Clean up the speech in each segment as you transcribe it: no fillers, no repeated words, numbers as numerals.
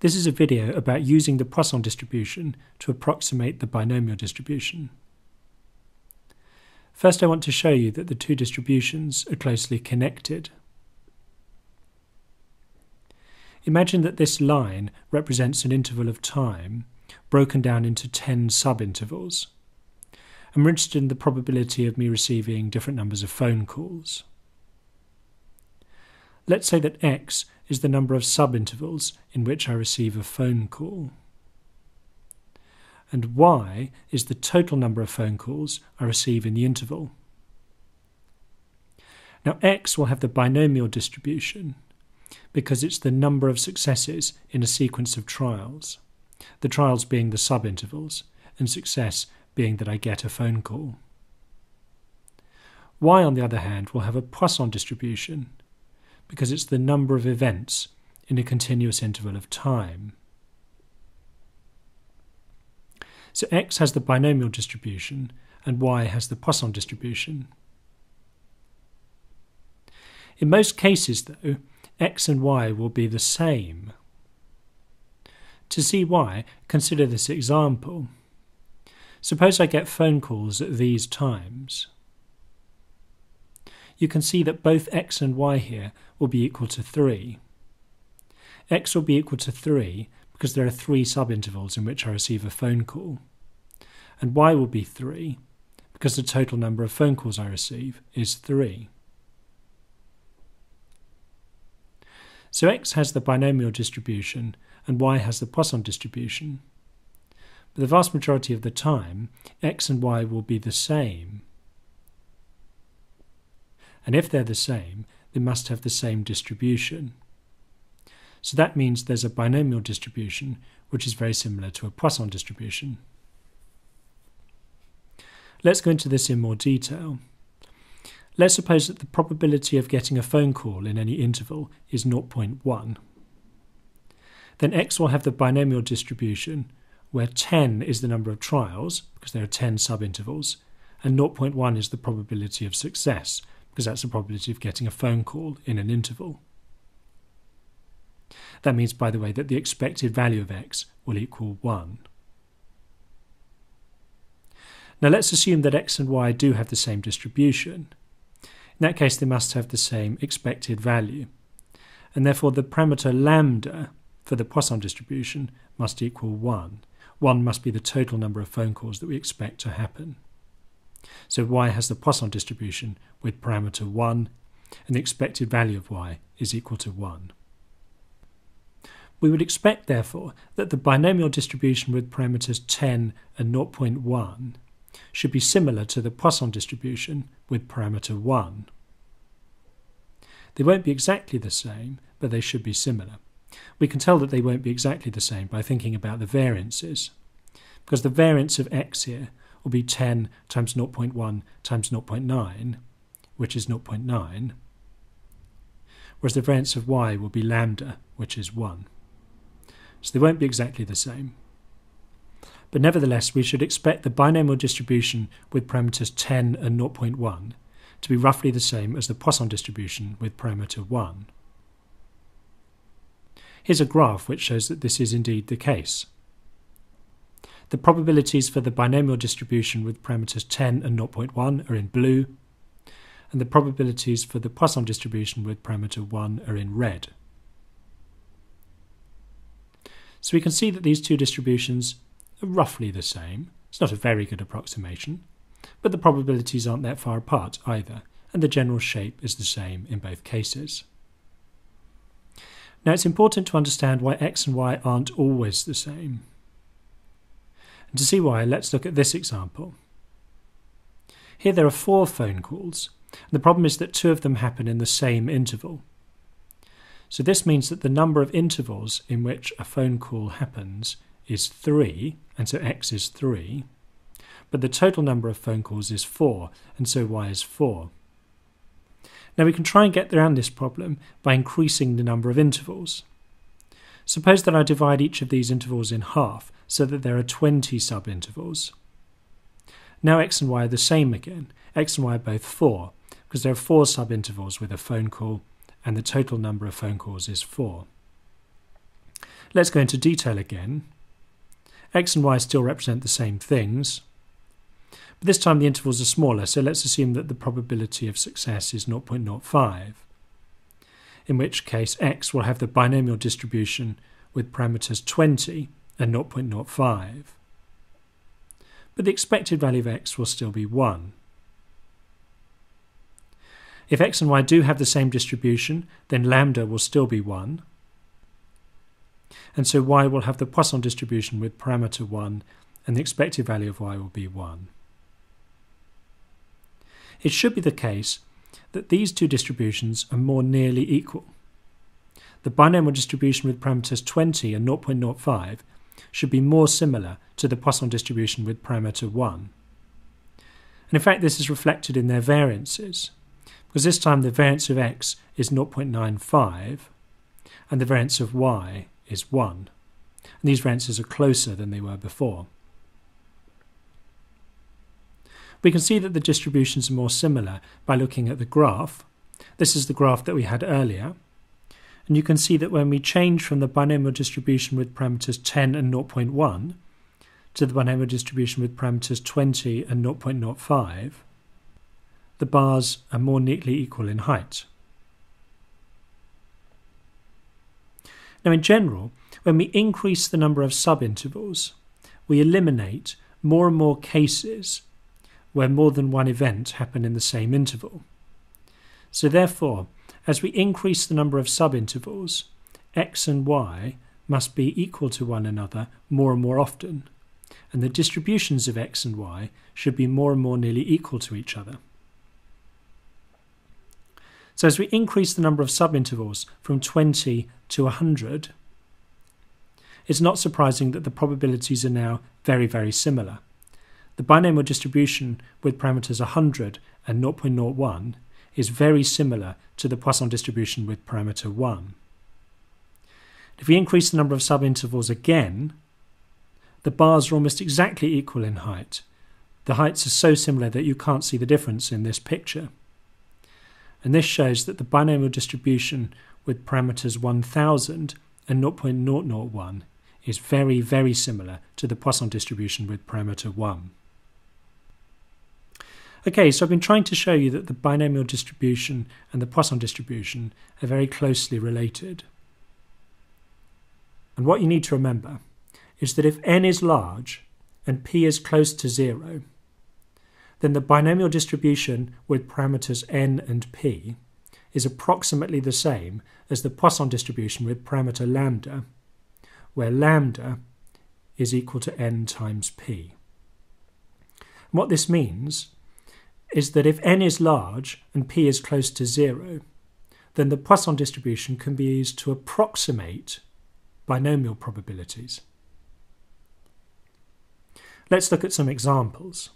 This is a video about using the Poisson distribution to approximate the binomial distribution. First, I want to show you that the two distributions are closely connected. Imagine that this line represents an interval of time broken down into 10 sub-intervals. I'm interested in the probability of me receiving different numbers of phone calls. Let's say that x is the number of sub-intervals in which I receive a phone call, and y is the total number of phone calls I receive in the interval. Now x will have the binomial distribution because it's the number of successes in a sequence of trials, the trials being the sub-intervals, and success being that I get a phone call. Y, on the other hand, will have a Poisson distribution because it's the number of events in a continuous interval of time. So x has the binomial distribution and y has the Poisson distribution. In most cases, though, x and y will be the same. To see why, consider this example. Suppose I get phone calls at these times. You can see that both x and y here will be equal to 3. X will be equal to 3 because there are 3 sub-intervals in which I receive a phone call. And y will be 3 because the total number of phone calls I receive is 3. So x has the binomial distribution and y has the Poisson distribution. But the vast majority of the time, x and y will be the same. And if they're the same, they must have the same distribution. So that means there's a binomial distribution, which is very similar to a Poisson distribution. Let's go into this in more detail. Let's suppose that the probability of getting a phone call in any interval is 0.1. Then x will have the binomial distribution, where 10 is the number of trials, because there are 10 sub-intervals, and 0.1 is the probability of success, because that's the probability of getting a phone call in an interval. That means, by the way, that the expected value of x will equal 1. Now let's assume that x and y do have the same distribution. In that case, they must have the same expected value, and therefore the parameter lambda for the Poisson distribution must equal 1. 1 must be the total number of phone calls that we expect to happen. So y has the Poisson distribution with parameter 1, and the expected value of y is equal to 1. We would expect, therefore, that the binomial distribution with parameters 10 and 0.1 should be similar to the Poisson distribution with parameter 1. They won't be exactly the same, but they should be similar. We can tell that they won't be exactly the same by thinking about the variances, because the variance of x here will be 10 times 0.1 times 0.9, which is 0.9, whereas the variance of y will be lambda, which is 1. So they won't be exactly the same. But nevertheless, we should expect the binomial distribution with parameters 10 and 0.1 to be roughly the same as the Poisson distribution with parameter 1. Here's a graph which shows that this is indeed the case. The probabilities for the binomial distribution with parameters 10 and 0.1 are in blue, and the probabilities for the Poisson distribution with parameter 1 are in red. So we can see that these two distributions are roughly the same. It's not a very good approximation, but the probabilities aren't that far apart either, and the general shape is the same in both cases. Now it's important to understand why x and y aren't always the same. And to see why, let's look at this example. Here there are 4 phone calls, and the problem is that 2 of them happen in the same interval. So this means that the number of intervals in which a phone call happens is 3, and so x is 3, but the total number of phone calls is 4, and so y is 4. Now we can try and get around this problem by increasing the number of intervals. Suppose that I divide each of these intervals in half, so that there are 20 sub-intervals. Now x and y are the same again. X and y are both 4, because there are 4 sub-intervals with a phone call, and the total number of phone calls is 4. Let's go into detail again. X and Y still represent the same things, but this time the intervals are smaller, so let's assume that the probability of success is 0.05, in which case X will have the binomial distribution with parameters 20 and 0.05. But the expected value of X will still be 1. If X and Y do have the same distribution, then lambda will still be 1. And so Y will have the Poisson distribution with parameter 1, and the expected value of Y will be 1. It should be the case that these two distributions are more nearly equal. The binomial distribution with parameters 20 and 0.05 should be more similar to the Poisson distribution with parameter 1. And in fact, this is reflected in their variances, because this time the variance of X is 0.95 and the variance of Y is 1. And these variances are closer than they were before. We can see that the distributions are more similar by looking at the graph. This is the graph that we had earlier. And you can see that when we change from the binomial distribution with parameters 10 and 0.1 to the binomial distribution with parameters 20 and 0.05, the bars are more neatly equal in height. Now, in general, when we increase the number of subintervals, we eliminate more and more cases where more than one event happen in the same interval. So therefore, as we increase the number of subintervals, X and Y must be equal to one another more and more often, and the distributions of X and Y should be more and more nearly equal to each other. So as we increase the number of subintervals from 20 to 100, it's not surprising that the probabilities are now very, very similar. The binomial distribution with parameters 100 and 0.01 is very similar to the Poisson distribution with parameter 1. If we increase the number of subintervals again, the bars are almost exactly equal in height. The heights are so similar that you can't see the difference in this picture. And this shows that the binomial distribution with parameters 1000 and 0.001 is very, very similar to the Poisson distribution with parameter 1. Okay, so I've been trying to show you that the binomial distribution and the Poisson distribution are very closely related. And what you need to remember is that if n is large and p is close to 0, then the binomial distribution with parameters n and p is approximately the same as the Poisson distribution with parameter lambda, where lambda is equal to n times p. And what this means is that if n is large and p is close to 0, then the Poisson distribution can be used to approximate binomial probabilities. Let's look at some examples.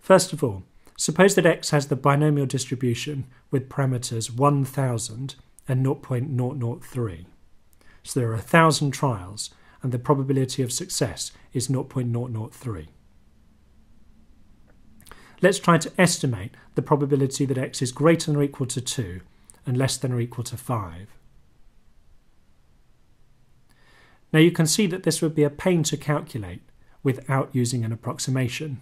First of all, suppose that X has the binomial distribution with parameters 1000 and 0.003. So there are 1,000 trials and the probability of success is 0.003. Let's try to estimate the probability that X is greater than or equal to 2 and less than or equal to 5. Now you can see that this would be a pain to calculate without using an approximation.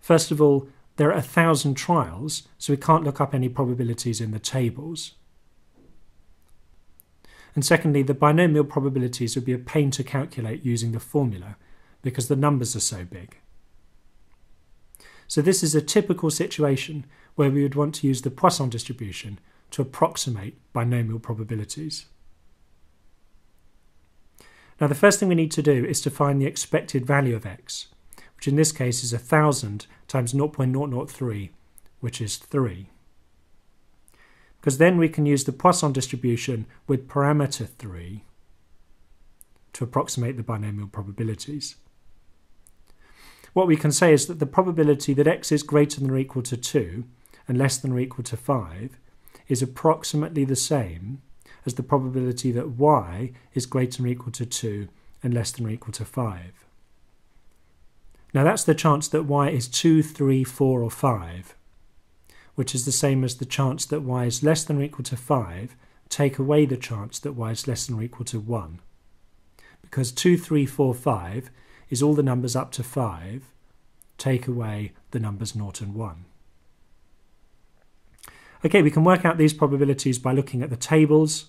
First of all, there are 1,000 trials, so we can't look up any probabilities in the tables. And secondly, the binomial probabilities would be a pain to calculate using the formula, because the numbers are so big. So this is a typical situation where we would want to use the Poisson distribution to approximate binomial probabilities. Now the first thing we need to do is to find the expected value of X, which in this case is 1,000 times 0.003, which is 3. Because then we can use the Poisson distribution with parameter 3 to approximate the binomial probabilities. What we can say is that the probability that X is greater than or equal to 2 and less than or equal to 5 is approximately the same as the probability that Y is greater than or equal to 2 and less than or equal to 5. Now that's the chance that Y is 2, 3, 4 or 5, which is the same as the chance that Y is less than or equal to 5, take away the chance that y is less than or equal to 1. Because 2, 3, 4, 5 is all the numbers up to 5, take away the numbers 0 and 1. Okay, we can work out these probabilities by looking at the tables.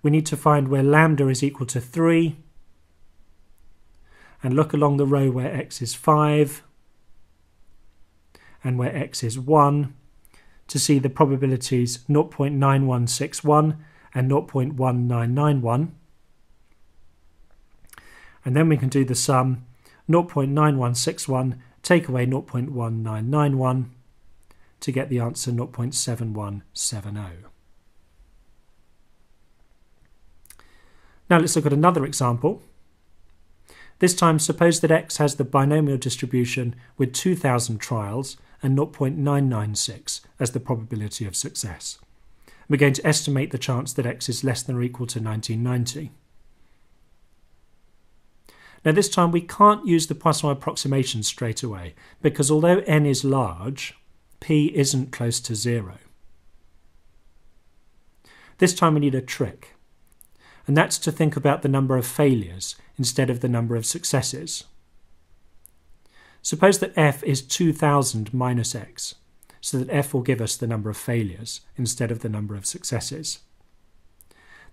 We need to find where lambda is equal to 3 and look along the row where x is 5 and where x is 1 to see the probabilities 0.9161 and 0.1991. And then we can do the sum 0.9161 take away 0.1991 to get the answer 0.7170. Now let's look at another example. This time, suppose that x has the binomial distribution with 2,000 trials and 0.996 as the probability of success. We're going to estimate the chance that x is less than or equal to 1990. Now this time we can't use the Poisson approximation straight away, because although n is large, p isn't close to 0. This time we need a trick, and that's to think about the number of failures instead of the number of successes. Suppose that f is 2,000 minus x, so that f will give us the number of failures instead of the number of successes.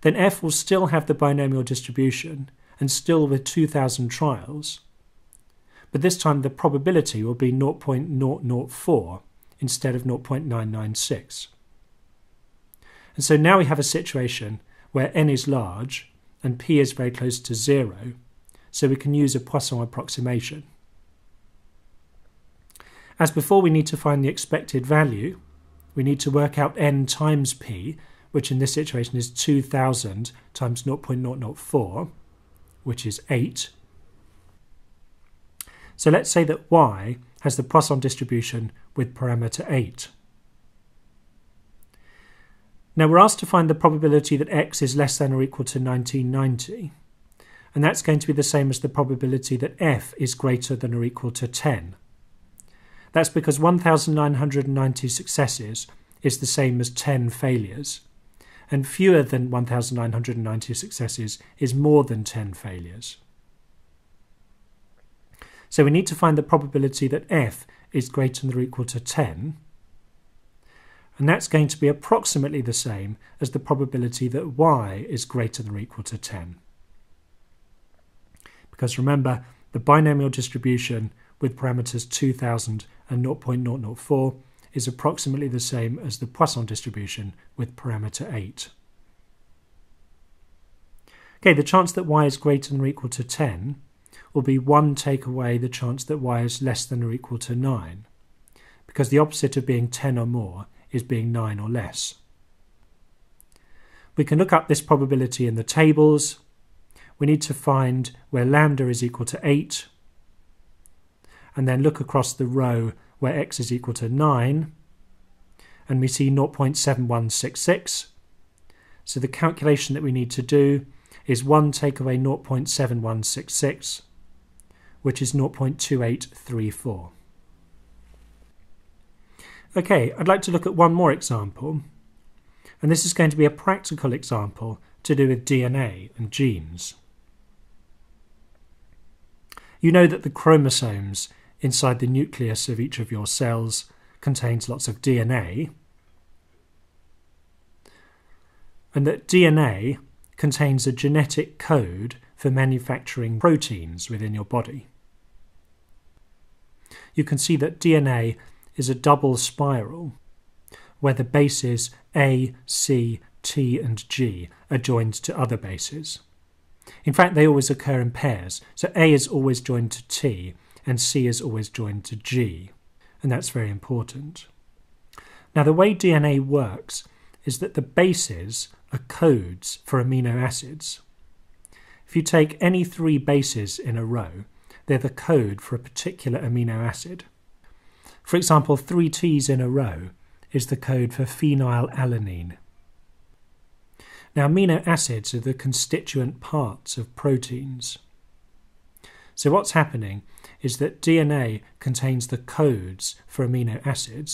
Then f will still have the binomial distribution, and still with 2,000 trials, but this time the probability will be 0.004 instead of 0.996. And so now we have a situation where n is large and p is very close to 0, so we can use a Poisson approximation. As before, we need to find the expected value. We need to work out n times p, which in this situation is 2,000 times 0.004. which is 8. So let's say that y has the Poisson distribution with parameter 8. Now we're asked to find the probability that x is less than or equal to 1990, and that's going to be the same as the probability that f is greater than or equal to 10. That's because 1990 successes is the same as 10 failures, and fewer than 1990 successes is more than 10 failures. So we need to find the probability that f is greater than or equal to 10, and that's going to be approximately the same as the probability that y is greater than or equal to 10. Because remember, the binomial distribution with parameters 2000 and 0.004 is approximately the same as the Poisson distribution with parameter 8. Okay, the chance that y is greater than or equal to 10 will be 1 take away the chance that y is less than or equal to 9, because the opposite of being 10 or more is being 9 or less. We can look up this probability in the tables. We need to find where lambda is equal to 8, and then look across the row where x is equal to 9, and we see 0.7166. So the calculation that we need to do is 1 take away 0.7166, which is 0.2834. Okay, I'd like to look at one more example, and this is going to be a practical example to do with DNA and genes. You know that the chromosomes inside the nucleus of each of your cells contains lots of DNA, and that DNA contains a genetic code for manufacturing proteins within your body. You can see that DNA is a double spiral where the bases A, C, T and G are joined to other bases. In fact, they always occur in pairs, so A is always joined to T, and C is always joined to G, and that's very important. Now the way DNA works is that the bases are codes for amino acids. If you take any three bases in a row, they're the code for a particular amino acid. For example, three T's in a row is the code for phenylalanine. Now amino acids are the constituent parts of proteins. So what's happening is that DNA contains the codes for amino acids,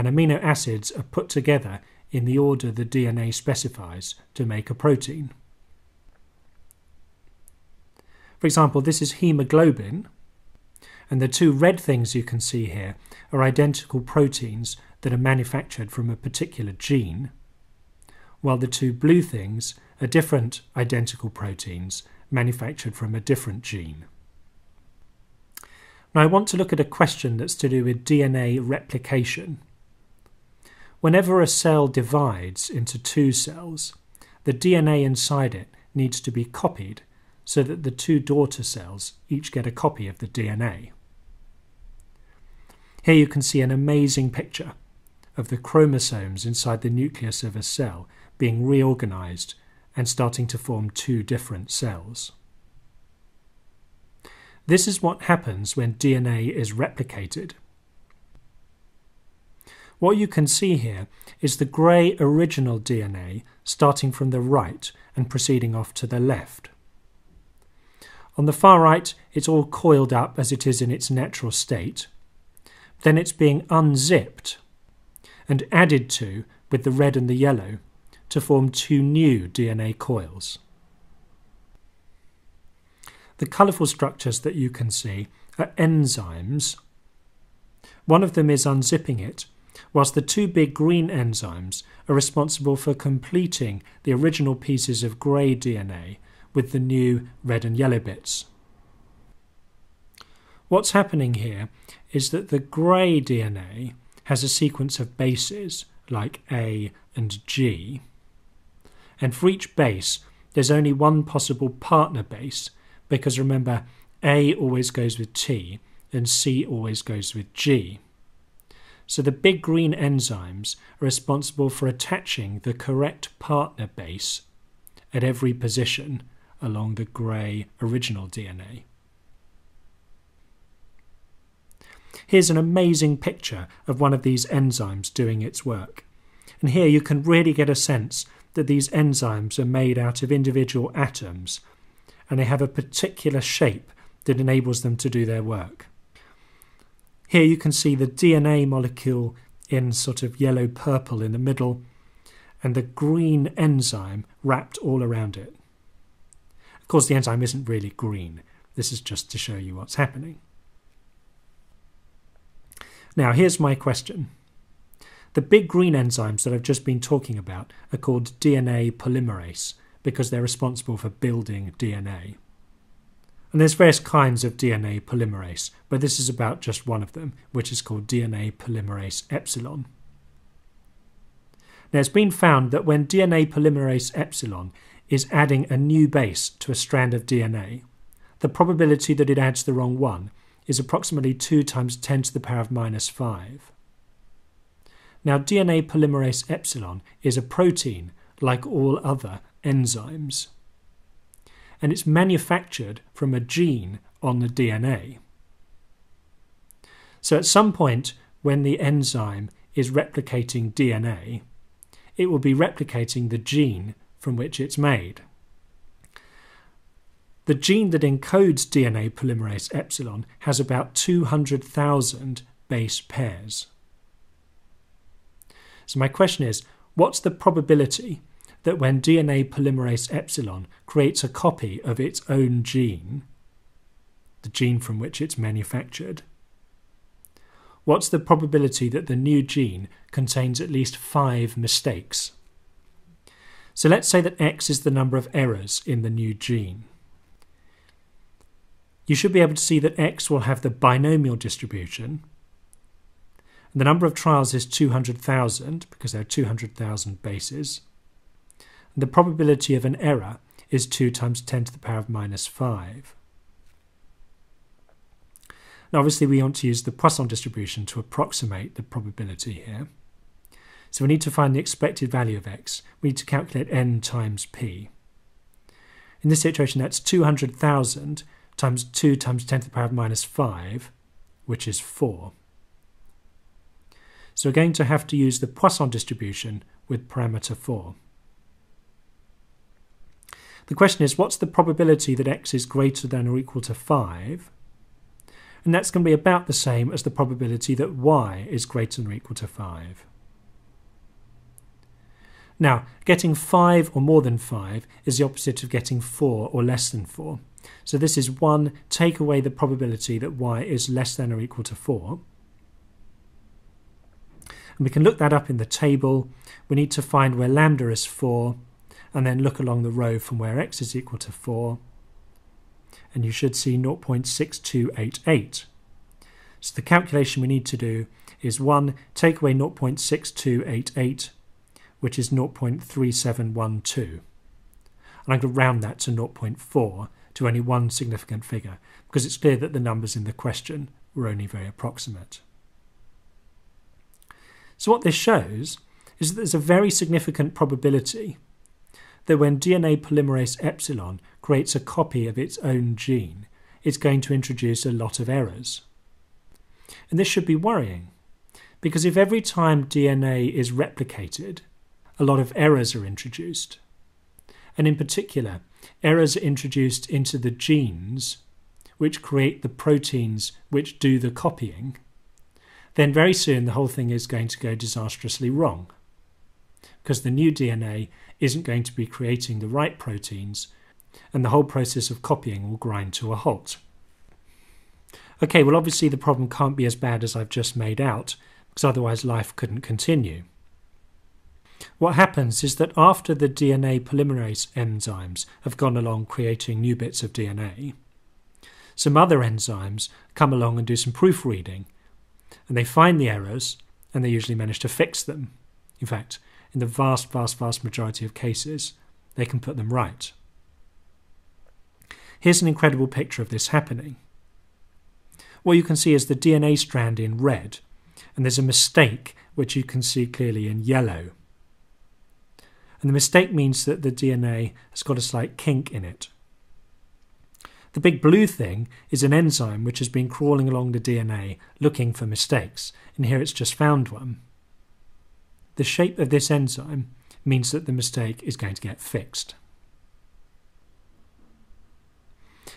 and amino acids are put together in the order the DNA specifies to make a protein. For example, this is hemoglobin, and the two red things you can see here are identical proteins that are manufactured from a particular gene, while the two blue things are different identical proteins manufactured from a different gene. Now I want to look at a question that's to do with DNA replication. Whenever a cell divides into two cells, the DNA inside it needs to be copied so that the two daughter cells each get a copy of the DNA. Here you can see an amazing picture of the chromosomes inside the nucleus of a cell being reorganized and starting to form two different cells. This is what happens when DNA is replicated. What you can see here is the grey original DNA starting from the right and proceeding off to the left. On the far right, it's all coiled up as it is in its natural state. Then it's being unzipped and added to with the red and the yellow to form two new DNA coils. The colourful structures that you can see are enzymes. One of them is unzipping it, whilst the two big green enzymes are responsible for completing the original pieces of grey DNA with the new red and yellow bits. What's happening here is that the grey DNA has a sequence of bases like A and G, and for each base there's only one possible partner base, because remember, A always goes with T and C always goes with G. So the big green enzymes are responsible for attaching the correct partner base at every position along the grey original DNA. Here's an amazing picture of one of these enzymes doing its work. And here you can really get a sense that these enzymes are made out of individual atoms, and they have a particular shape that enables them to do their work. Here you can see the DNA molecule in sort of yellow-purple in the middle, and the green enzyme wrapped all around it. Of course, the enzyme isn't really green. This is just to show you what's happening. Now, here's my question. The big green enzymes that I've just been talking about are called DNA polymerase because they're responsible for building DNA. And there's various kinds of DNA polymerase, but this is about just one of them, which is called DNA polymerase epsilon. Now, it's been found that when DNA polymerase epsilon is adding a new base to a strand of DNA, the probability that it adds the wrong one is approximately 2 × 10⁻⁵. Now, DNA polymerase epsilon is a protein like all other enzymes, and it's manufactured from a gene on the DNA. So at some point when the enzyme is replicating DNA, it will be replicating the gene from which it's made. The gene that encodes DNA polymerase epsilon has about 200,000 base pairs. So my question is, what's the probability that when DNA polymerase epsilon creates a copy of its own gene, the gene from which it's manufactured, what's the probability that the new gene contains at least 5 mistakes? So let's say that X is the number of errors in the new gene. You should be able to see that X will have the binomial distribution. And the number of trials is 200,000 because there are 200,000 bases. And the probability of an error is 2 × 10⁻⁵. Now, obviously, we want to use the Poisson distribution to approximate the probability here. So we need to find the expected value of X. We need to calculate N times P. In this situation, that's 200,000 times 2 × 10⁻⁵, which is 4. So we're going to have to use the Poisson distribution with parameter 4. The question is, what's the probability that X is greater than or equal to 5? and that's going to be about the same as the probability that y is greater than or equal to 5. Now, getting 5 or more than 5 is the opposite of getting 4 or less than 4. So this is 1, take away the probability that y is less than or equal to 4. And we can look that up in the table. We need to find where lambda is 4, and then look along the row from where x is equal to 4. And you should see 0.6288. So the calculation we need to do is 1, take away 0.6288, which is 0.3712. And I'm going to round that to 0.4 to only one significant figure, because it's clear that the numbers in the question were only very approximate. So what this shows is that there's a very significant probability that when DNA polymerase epsilon creates a copy of its own gene, it's going to introduce a lot of errors. And this should be worrying, because if every time DNA is replicated, a lot of errors are introduced. And in particular, errors are introduced into the genes which create the proteins which do the copying. Then very soon the whole thing is going to go disastrously wrong, because the new DNA isn't going to be creating the right proteins, and the whole process of copying will grind to a halt. Okay, well obviously the problem can't be as bad as I've just made out, because otherwise life couldn't continue. What happens is that after the DNA polymerase enzymes have gone along creating new bits of DNA, some other enzymes come along and do some proofreading, and they find the errors, and they usually manage to fix them. In fact, in the vast, vast, vast majority of cases, they can put them right. Here's an incredible picture of this happening. What you can see is the DNA strand in red, and there's a mistake which you can see clearly in yellow. And the mistake means that the DNA has got a slight kink in it. The big blue thing is an enzyme which has been crawling along the DNA looking for mistakes, and here it's just found one. The shape of this enzyme means that the mistake is going to get fixed.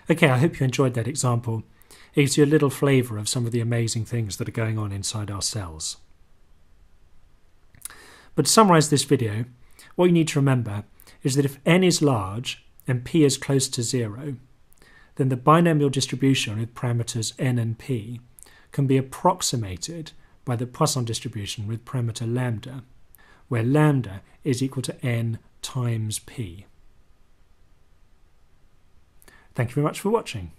Okay, I hope you enjoyed that example. It gives you a little flavour of some of the amazing things that are going on inside our cells. But to summarise this video, what you need to remember is that if n is large and p is close to 0, then the binomial distribution with parameters n and p can be approximated by the Poisson distribution with parameter lambda, where lambda is equal to n times p. Thank you very much for watching.